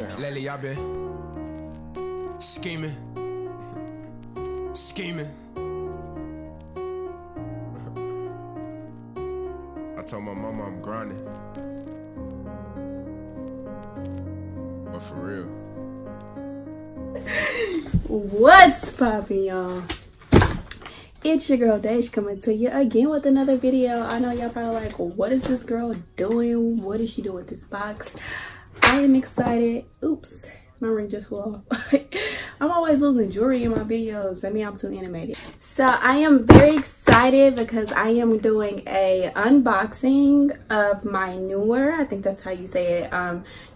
music now. Lately I've been scheming. I told my mama I'm grinding, but for real. What's poppin', y'all? It's your girl Dej coming to you again with another video. I know y'all probably like, what is this girl doing? What is she doing with this box? I am excited. Oops, my ring just fell off. I'm always losing jewelry in my videos. I mean, I'm too animated. So I am very excited because I am doing a unboxing of my Neewer, I think that's how you say it,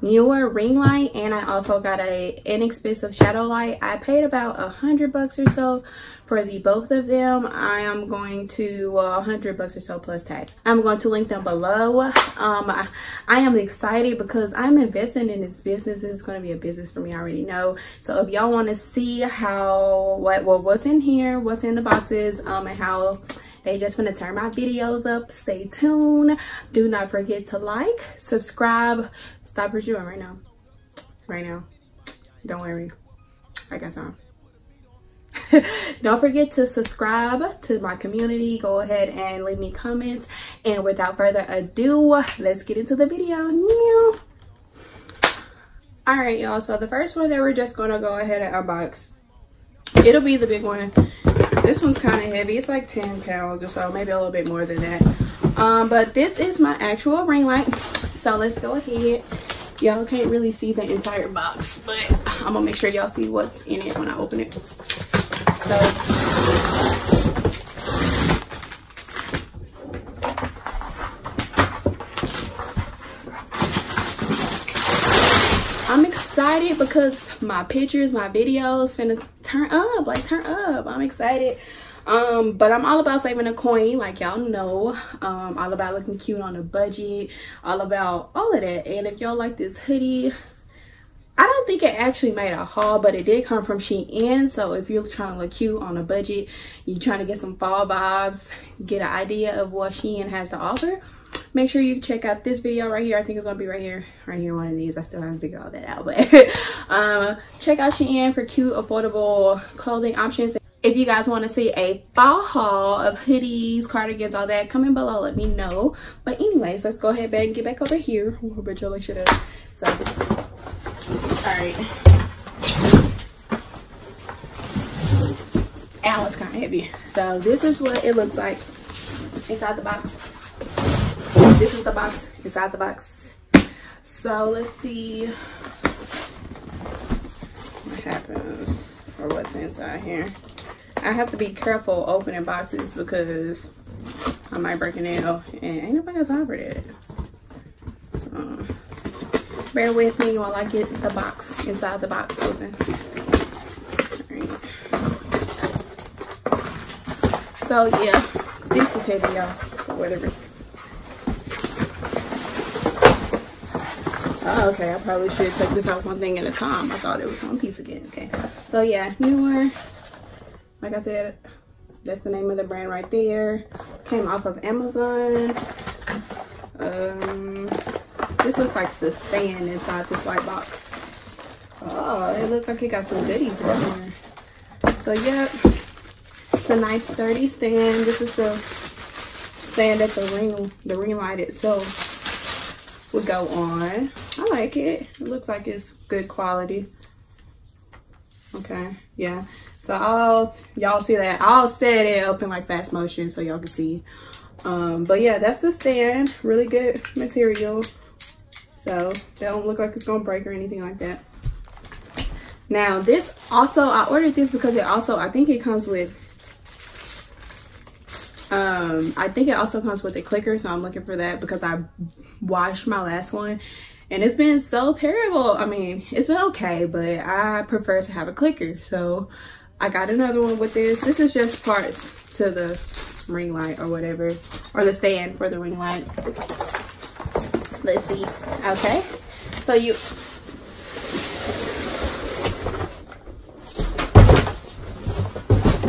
Neewer ring light. And I also got a inexpensive shadow light. I paid about $100 or so for the both of them. I am going to $100 or so plus tax. I'm going to link them below. I am excited because I'm investing in this business. This is going to be a business for me, I already know. So if y'all want to see how what's in here, what's in the boxes, and how they just gonna turn my videos up, stay tuned. Do not forget to like, subscribe. Stop what you're doing right now, don't worry, I got time. Don't forget to subscribe to my community. Go ahead and leave me comments, and without further ado, let's get into the video. All right, y'all, so the first one that we're just gonna go ahead and unbox, it'll be the big one. This one's kind of heavy. It's like 10 pounds or so, maybe a little bit more than that. But this is my actual ring light. So let's go ahead. Y'all can't really see the entire box, but I'm gonna make sure y'all see what's in it when I open it. So I'm excited because my pictures, my videos finna turn up, I'm excited. But I'm all about saving a coin, like y'all know. All about looking cute on a budget, all about all of that. And if y'all like this hoodie, I don't think it actually made a haul, but it did come from Shein. So if you're trying to look cute on a budget, you're trying to get some fall vibes, get an idea of what Shein has to offer, make sure you check out this video right here. I think it's gonna be right here, one of these. I still haven't figured all that out, but check out Shein for cute, affordable clothing options. If you guys want to see a fall haul of hoodies, cardigans, all that, comment below, let me know. But anyways, let's go ahead and get back over here. Ooh, but y'all like shit up. So all right, ow, it's kind of heavy. So this is what it looks like inside the box. This is the box inside the box. So let's see what happens or what's inside here. I have to be careful opening boxes because I might break a nail, and ain't nobody got time for that. So bear with me while I get the box inside the box open. Alright. So yeah, this is heavy, y'all. Whatever. Oh, okay, I probably should take this out one thing at a time. I thought it was one piece again. Okay, so yeah, Neewer, like I said, that's the name of the brand right there. Came off of Amazon. This looks like the stand inside this white box. Oh, it looks like it got some goodies in there. So yep, it's a nice sturdy stand. This is the stand that the ring light itself would go on. I like it. It looks like it's good quality. Okay, yeah. So y'all see that? I'll set it up in like fast motion so y'all can see. But yeah, that's the stand. Really good material. So that don't look like it's gonna break or anything like that. Now this also, I ordered this because it also, I think it comes with a clicker, so I'm looking for that because I washed my last one and it's been so terrible. I mean, it's been okay, but I prefer to have a clicker, so I got another one with this. This is just parts to the ring light or whatever, or the stand for the ring light. Let's see. Okay, so you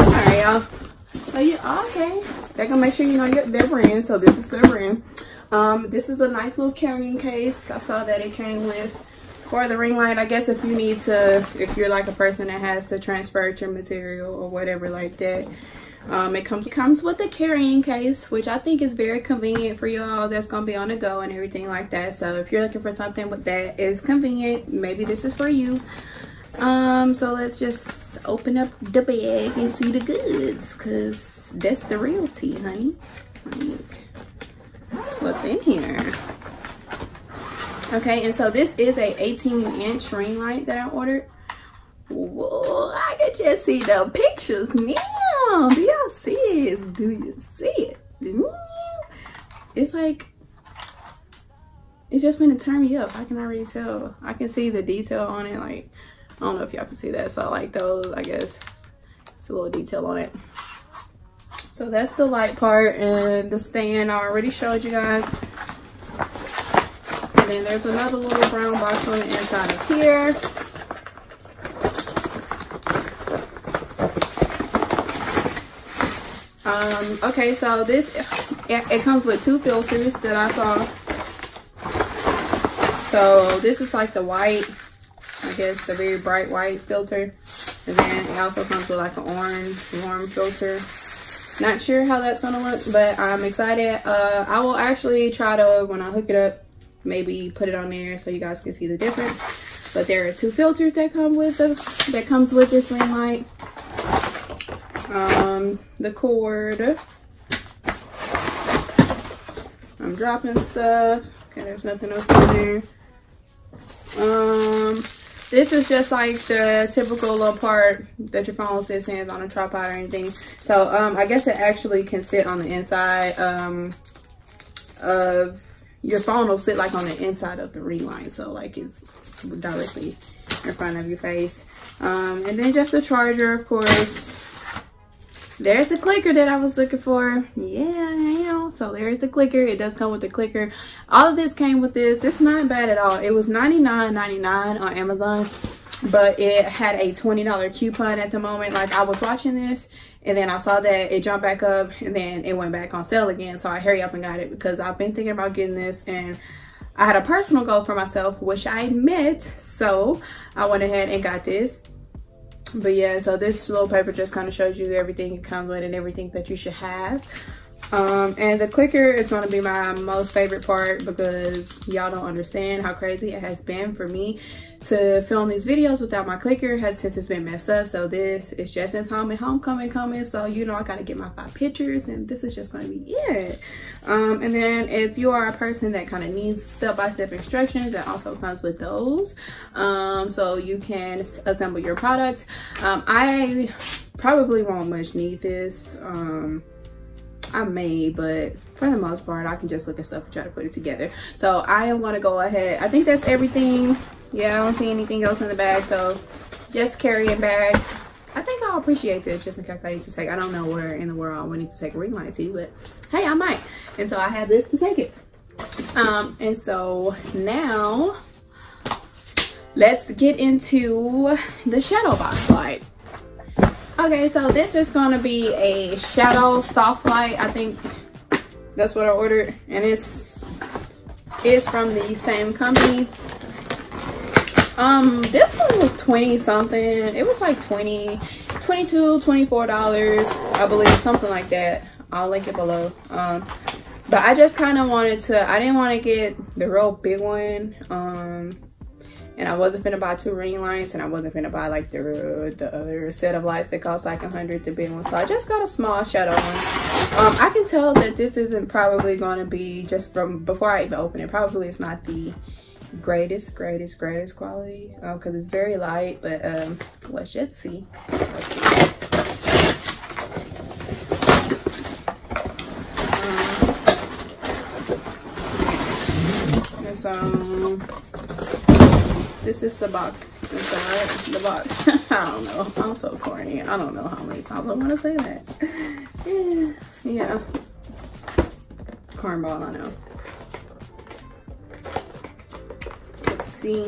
all right, y'all. So yeah, okay, they're gonna make sure you know their brand. So this is their brand. This is a nice little carrying case. I saw that it came with Or the ring light, I guess, if you need to, if you're like a person that has to transfer your material or whatever like that. It comes with a carrying case, which I think is very convenient for y'all that's gonna be on the go and everything like that. So if you're looking for something with that is convenient, maybe this is for you. So let's just open up the bag and see the goods, cause that's the real tea, honey. Like, that's what's in here. Okay, and so this is a 18-inch ring light that I ordered. Whoa, I can just see the pictures now. Do y'all see it? Do you see it? It's like, it's just gonna turn me up. I can already tell. I can see the detail on it. Like, I don't know if y'all can see that. So like those, I guess, it's a little detail on it. So that's the light part, and the stand I already showed you guys. And then there's another little brown box on the inside of here. Okay, so this, it comes with two filters that I saw. So this is like the white, I guess the very bright white filter. And then it also comes with like an orange warm filter. Not sure how that's gonna look, but I'm excited. I will actually try to, when I hook it up, maybe put it on there so you guys can see the difference. But there are two filters that come with the, that comes with this ring light. The cord. I'm dropping stuff. Okay, there's nothing else in there. This is just like the typical little part that your phone sits in on a tripod or anything. So I guess it actually can sit on the inside of your phone. Will sit like on the inside of the ring light, so like it's directly in front of your face. And then just the charger, of course. There's the clicker that I was looking for. Yeah, so there's the clicker. It does come with the clicker. All of this came with this. It's not bad at all. It was $99.99 on Amazon, but it had a $20 coupon at the moment. Like, I was watching this, and then I saw that it jumped back up, and then it went back on sale again. So I hurry up and got it because I've been thinking about getting this, and I had a personal goal for myself, which I met. So I went ahead and got this. But yeah, so this little paper just kind of shows you everything it comes with and everything that you should have. And the clicker is going to be my most favorite part because y'all don't understand how crazy it has been for me to film these videos without my clicker since it's been messed up. So this is just in time and homecoming coming. So, you know, I got to get my 5 pictures, and this is just going to be it. And then if you are a person that kind of needs step-by-step instructions, it also comes with those. So you can assemble your products. I probably won't much need this. I may, but for the most part, I can just look at stuff and try to put it together. So I am going to go ahead. I think that's everything. Yeah, I don't see anything else in the bag, so just carry it back. I think I'll appreciate this just in case I need to take. I don't know where in the world I would need to take a ring light to, but hey, I might. And so I have this to take it. And so now let's get into the shadow box light. Okay, so this is gonna be a shadow soft light. I think that's what I ordered, and it's from the same company. This one was 20 something. It was like 20, 22, $24, I believe, something like that. I'll link it below. But I just kind of wanted to. I didn't want to get the real big one. And I wasn't finna buy 2 ring lights, and I wasn't finna buy like the other set of lights that cost like $100, the big one. So I just got a small shadow one. I can tell that this isn't probably gonna be, just from before I even open it, probably it's not the greatest quality, because it's very light, but let's just see. This is the box inside the box. I don't know. I'm so corny. I don't know how many times I want to say that. Yeah. Cornball, I know. Let's see.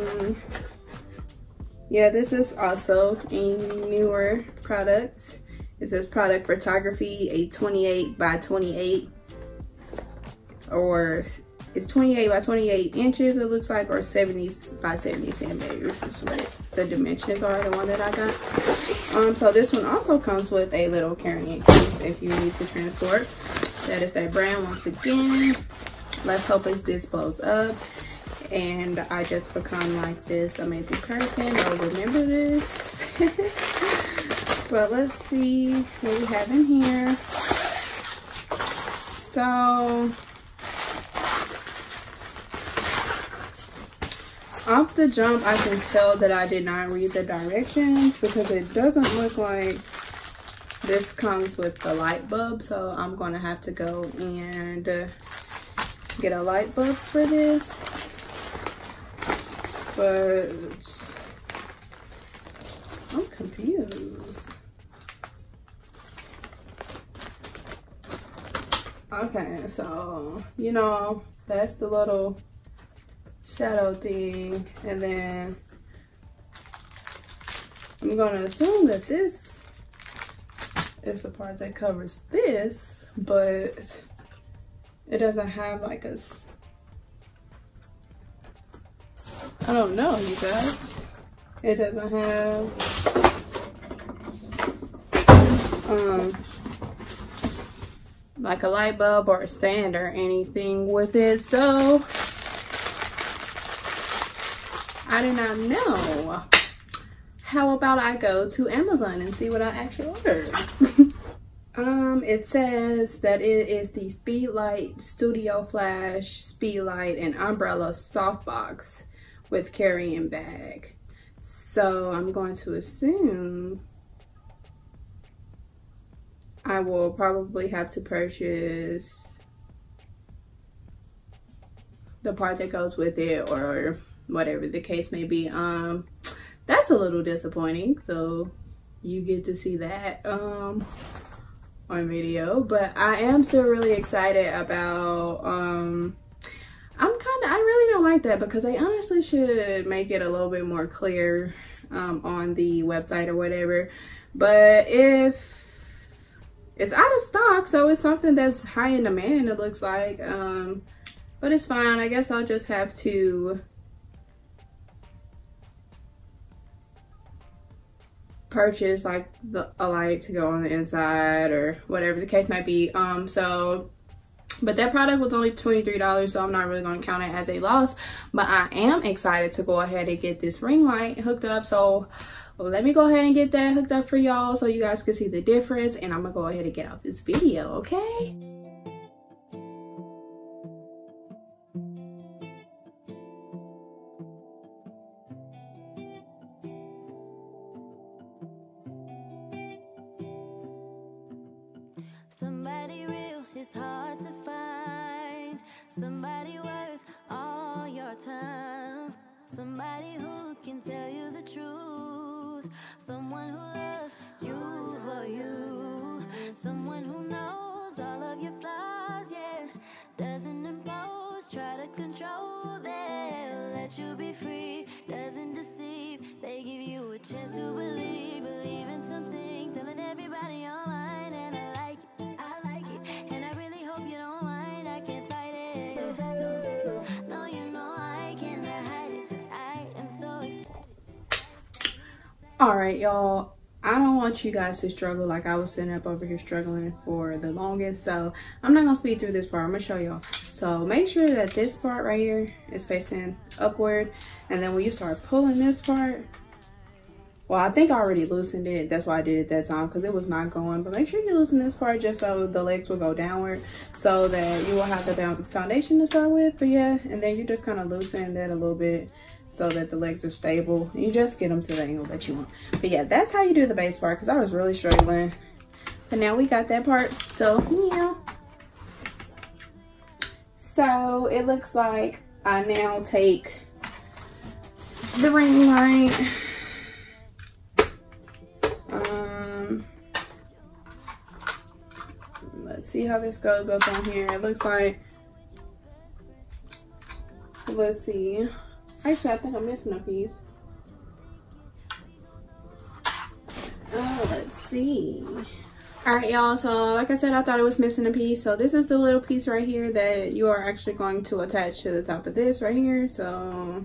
Yeah, this is also a newer product. It says product photography, a 28 by 28 or It's 28 by 28 inches, it looks like, or 70 by 70 centimeters is what the dimensions are, the one that I got. So this one also comes with a little carrying case if you need to transport. That is that brand once again. Let's hope this blows up and I just become like this amazing person. I'll remember this. But let's see what we have in here. So, off the jump, I can tell that I did not read the directions because it doesn't look like this comes with the light bulb. So I'm going to have to go and get a light bulb for this. But I'm confused. Okay, so, you know, that's the little shadow thing, and then I'm gonna assume that this is the part that covers this, but it doesn't have like a, I don't know, you guys, it doesn't have like a light bulb or a stand or anything with it, so I do not know. How about I go to Amazon and see what I actually ordered? It says that it is the Speedlight Studio Flash Speedlight and Umbrella Softbox with carrying bag. So I'm going to assume I will probably have to purchase the part that goes with it or whatever the case may be. That's a little disappointing, so you get to see that on video, but I am still really excited about I really don't like that because they honestly should make it a little bit more clear on the website or whatever. But if it's out of stock, so it's something that's high in demand, it looks like, but it's fine. I guess I'll just have to purchase like a light to go on the inside or whatever the case might be. But that product was only $23, so I'm not really going to count it as a loss, but I am excited to go ahead and get this ring light hooked up. So let me go ahead and get that hooked up for y'all so you guys can see the difference, and I'm gonna go ahead and get out this video, okay? Somebody real is hard to find. Somebody worth all your time. Somebody who can tell you the truth. Someone who loves you for you. Someone who knows all of your flaws, yeah. Doesn't impose, try to control them. Let you be free, doesn't deceive. They give you a chance to believe. Believe in something, telling everybody online. And all right, y'all, I don't want you guys to struggle like I was sitting up over here struggling for the longest, so I'm not gonna speed through this part. I'm gonna show y'all. So make sure that this part right here is facing upward, and then when you start pulling this part, well, I think I already loosened it, that's why I did it that time because it was not going, but make sure you loosen this part just so the legs will go downward so that you will have the foundation to start with. But yeah, and then you just kind of loosen that a little bit so that the legs are stable. You just get them to the angle that you want. But yeah, that's how you do the base part because I was really struggling, but now we got that part. So yeah, so it looks like I now take the ring light. Let's see how this goes up on here. It looks like, let's see, actually I think I'm missing a piece. Let's see, Alright y'all, so like I said, I thought it was missing a piece. So this is the little piece right here that you are actually going to attach to the top of this right here. So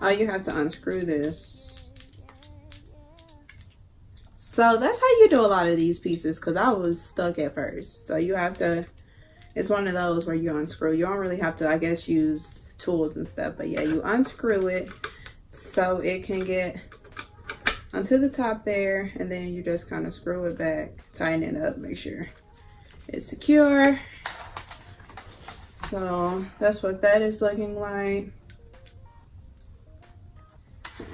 all you have to unscrew this. So that's how you do a lot of these pieces, because I was stuck at first. So you have to, it's one of those where you unscrew. You don't really have to, I guess, use tools and stuff. But yeah, you unscrew it so it can get onto the top there, and then you just kind of screw it back, tighten it up, make sure it's secure. So that's what that is looking like.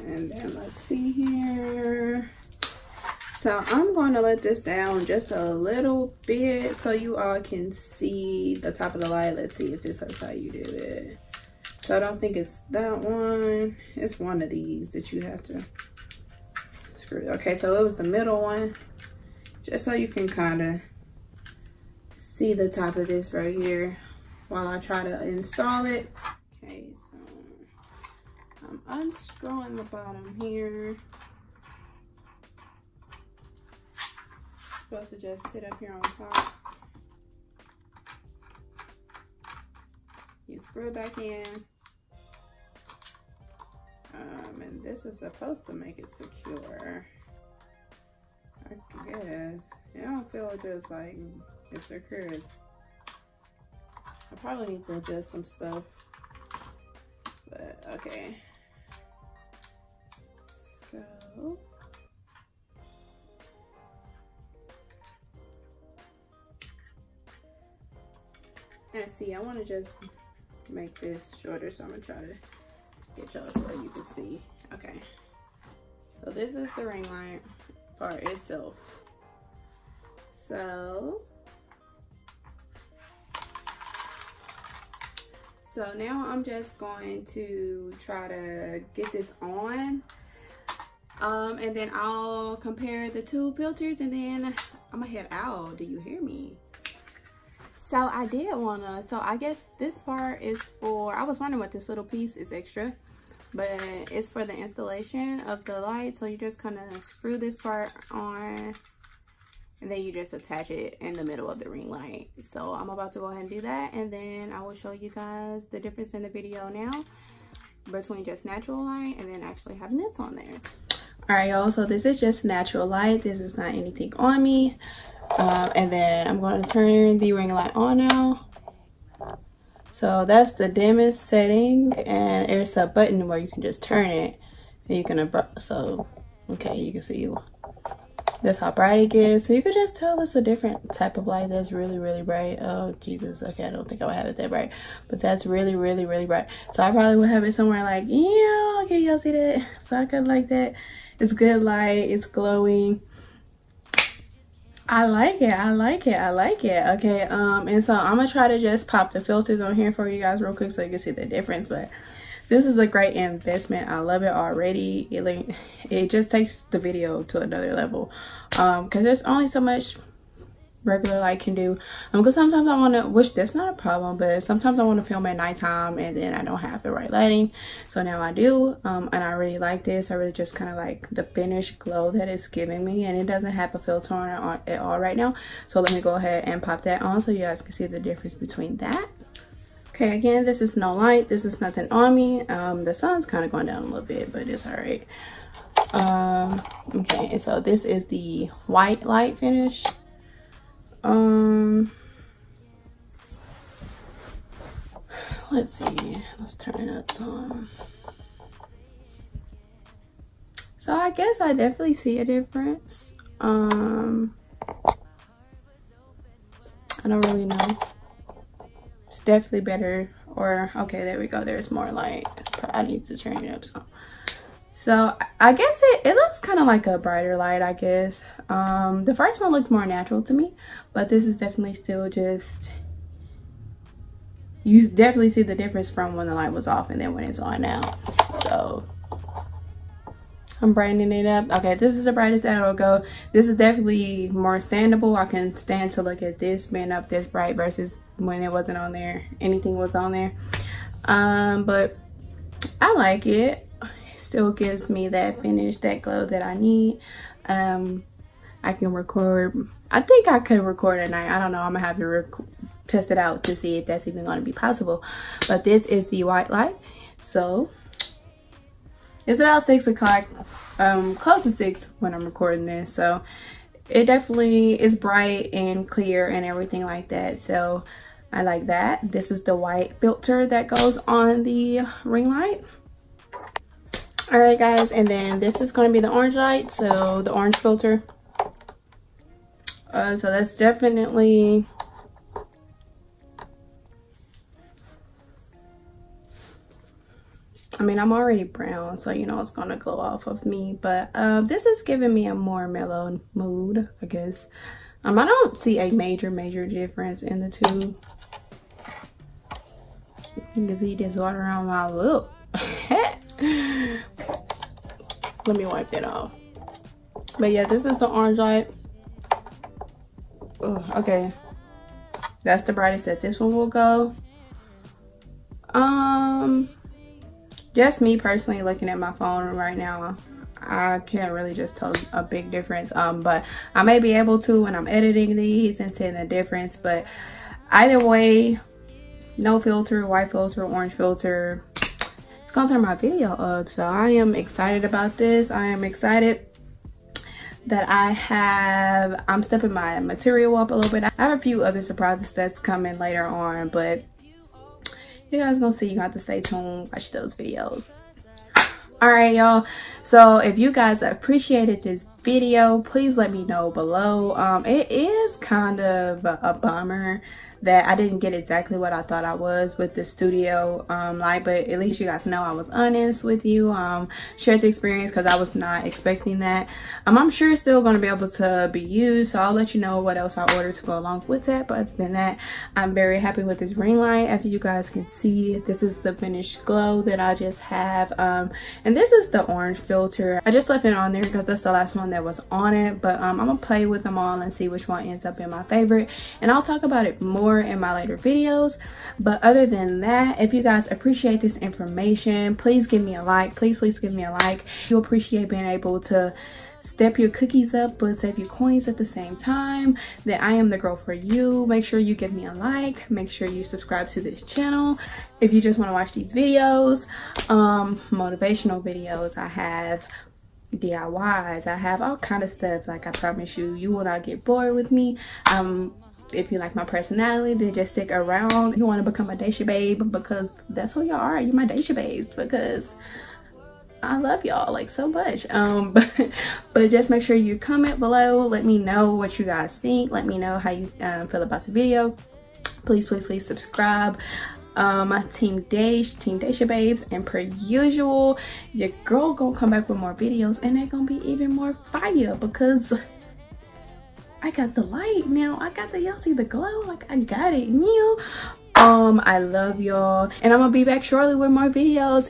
And then let's see here. So I'm going to let this down just a little bit so you all can see the top of the light. Let's see if this is how you do it. So I don't think it's that one. It's one of these that you have to. Okay, so it was the middle one, just so you can kind of see the top of this right here while I try to install it. Okay, so I'm unscrewing the bottom here. It's supposed to just sit up here on top. You screw it back in. And this is supposed to make it secure, I guess. I don't feel just like it's secure. I probably need to adjust some stuff, but okay. So and see, I want to just make this shorter, so I'm gonna try to get y'all so you can see. Okay, so this is the ring light part itself. So now I'm just going to try to get this on, and then I'll compare the two filters, and then I'm gonna head out. Do you hear me? So I did wanna, so I guess this part is for, I was wondering what this little piece is extra, but it's for the installation of the light. So you just kind of screw this part on, and then you just attach it in the middle of the ring light. So I'm about to go ahead and do that, and then I will show you guys the difference in the video now between just natural light and then actually having this on there. All right, y'all, so this is just natural light. This is not anything on me. And then I'm going to turn the ring light on now. So that's the dimmest setting, and there's a button where you can just turn it, and you can, so okay, you can see that's how bright it gets. So you can just tell it's a different type of light that's really, really bright. Oh Jesus, okay, I don't think I would have it that bright, but that's really, really, really bright. So I probably would have it somewhere like, yeah, okay, y'all see that? So I could like that. It's good light, it's glowing. I like it, I like it, I like it. Okay, and so I'm gonna try to just pop the filters on here for you guys real quick so you can see the difference. But this is a great investment. I love it already. It just takes the video to another level, because there's only so much regular light can do. Because sometimes I want to, which that's not a problem, but sometimes I want to film at nighttime and then I don't have the right lighting. So now I do, and I really like this. I really just kind of like the finished glow that it's giving me, and it doesn't have a filter on at all right now. So let me go ahead and pop that on so you guys can see the difference between that. Okay, again, this is no light, this is nothing on me. The sun's kind of going down a little bit, but it's all right. Okay, and so this is the white light finish. Let's see, let's turn it up some. So I guess I definitely see a difference. I don't really know. It's definitely better, or okay, there we go, there's more light. I need to turn it up some. So I guess it looks kind of like a brighter light, I guess. The first one looked more natural to me, but this is definitely still just, you definitely see the difference from when the light was off and then when it's on now. So I'm brightening it up. Okay, this is the brightest that it'll go. This is definitely more standable. I can stand to look at this being up this bright versus when it wasn't on there, anything was on there. But I like it. Still gives me that finish, that glow that I need. I can record. I think I could record at night. I don't know. I'm gonna have to test it out to see if that's even gonna be possible. But this is the white light. So it's about 6 o'clock, close to 6 when I'm recording this. So it definitely is bright and clear and everything like that. So I like that. This is the white filter that goes on the ring light. Alright guys, and then this is going to be the orange light, so the orange filter. So that's definitely I'm already brown, so you know it's gonna glow off of me, but this is giving me a more mellow mood, I guess. I don't see a major difference in the two. You can see this water on my lip. Let me wipe that off. But yeah, this is the orange light. Ugh, okay, that's the brightest that this one will go. Just me personally looking at my phone right now, I can't really just tell a big difference, but I may be able to when I'm editing these and seeing the difference. But either way, no filter, white filter, orange filter, it's gonna turn my video up. So I am excited about this. I am excited that I'm stepping my material up a little bit. I have a few other surprises that's coming later on, but you guys gonna see. You have to stay tuned, watch those videos. All right y'all, so if you guys appreciated this video, please let me know below. It is kind of a bummer that I didn't get exactly what I thought I was with the studio light, but at least you guys know I was honest with you. Shared the experience because I was not expecting that. I'm sure it's still going to be able to be used, so I'll let you know what else I ordered to go along with that. But other than that, I'm very happy with this ring light. As you guys can see, this is the finished glow that I just have, and this is the orange filter. I just left it on there because that's the last one that was on it, but I'm gonna play with them all and see which one ends up in my favorite, and I'll talk about it more in my later videos. But other than that, if you guys appreciate this information, please give me a like. Please give me a like. You'll appreciate being able to step your cookies up but save your coins at the same time. That I am the girl for you. Make sure you give me a like, make sure you subscribe to this channel if you just want to watch these videos, motivational videos. I have DIYs, I have all kind of stuff. Like I promise you, you will not get bored with me. If you like my personality, then just stick around. If you want to become a Daisha babe, because that's who y'all are, you're my Daisha babes, because I love y'all like so much. But just make sure you comment below, let me know what you guys think, let me know how you feel about the video. Please subscribe. My team Daisha babes, and per usual, your girl gonna come back with more videos, and they're gonna be even more fire because I got the light now. I got the, y'all see the glow, like I got it now. I love y'all, and I'm gonna be back shortly with more videos.